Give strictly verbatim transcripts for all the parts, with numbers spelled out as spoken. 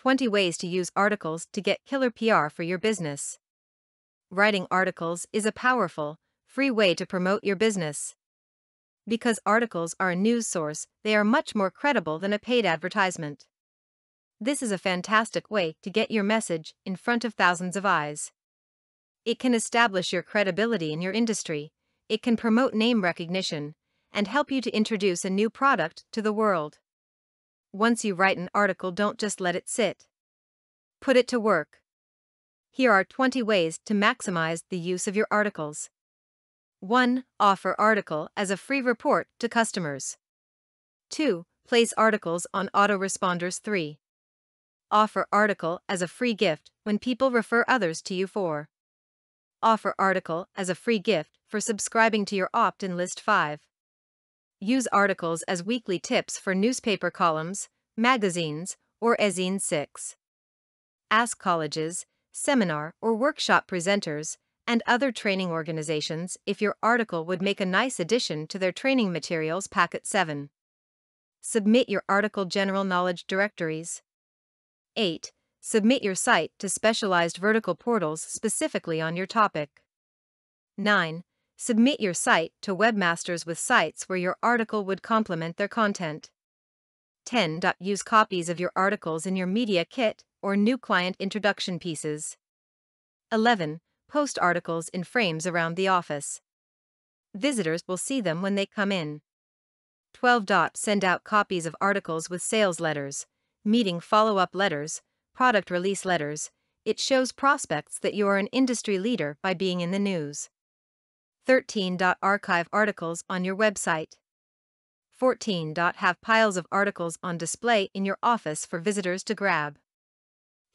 twenty Ways to Use Articles to Get Killer P R for Your Business. Writing articles is a powerful, free way to promote your business. Because articles are a news source, they are much more credible than a paid advertisement. This is a fantastic way to get your message in front of thousands of eyes. It can establish your credibility in your industry, it can promote name recognition, and help you to introduce a new product to the world. Once you write an article, don't just let it sit. Put it to work. Here are twenty ways to maximize the use of your articles. one Offer article as a free report to customers. two Place articles on autoresponders. three Offer article as a free gift when people refer others to you. four Offer article as a free gift for subscribing to your opt-in list. five Use articles as weekly tips for newspaper columns, magazines, or ezines. six Ask colleges, seminar or workshop presenters, and other training organizations if your article would make a nice addition to their training materials packet. seven Submit your article general knowledge directories. eight Submit your site to specialized vertical portals specifically on your topic. nine Submit your site to webmasters with sites where your article would complement their content. ten Use copies of your articles in your media kit or new client introduction pieces. eleven Post articles in frames around the office. Visitors will see them when they come in. twelve Send out copies of articles with sales letters, meeting follow-up letters, product release letters. It shows prospects that you are an industry leader by being in the news. thirteen Archive articles on your website. fourteen Have piles of articles on display in your office for visitors to grab.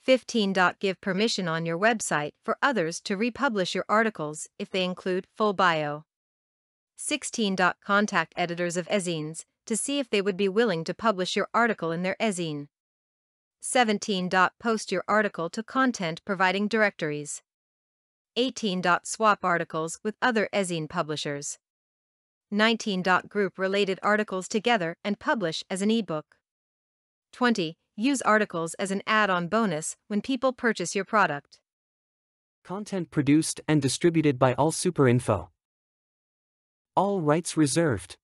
fifteen Give permission on your website for others to republish your articles if they include full bio. sixteen Contact editors of ezines to see if they would be willing to publish your article in their ezine. seventeen Post your article to content providing directories. eighteen Swap articles with other ezine publishers. nineteen Group related articles together and publish as an ebook. twenty Use articles as an add-on bonus when people purchase your product. Content produced and distributed by All Super Info. All rights reserved.